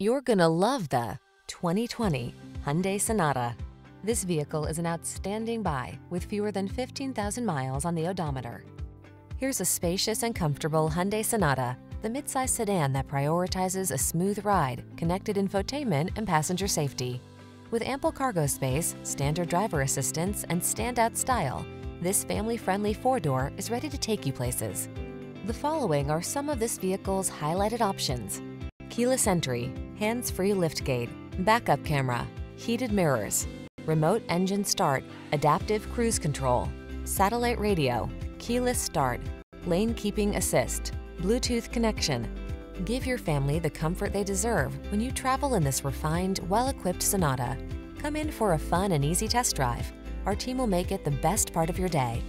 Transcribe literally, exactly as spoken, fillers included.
You're gonna love the twenty twenty Hyundai Sonata. This vehicle is an outstanding buy with fewer than fifteen thousand miles on the odometer. Here's a spacious and comfortable Hyundai Sonata, the midsize sedan that prioritizes a smooth ride, connected infotainment, and passenger safety. With ample cargo space, standard driver assistance, and standout style, this family-friendly four-door is ready to take you places. The following are some of this vehicle's highlighted options: keyless entry, hands-free liftgate, backup camera, heated mirrors, remote engine start, adaptive cruise control, satellite radio, keyless start, lane keeping assist, Bluetooth connection. Give your family the comfort they deserve when you travel in this refined, well-equipped Sonata. Come in for a fun and easy test drive. Our team will make it the best part of your day.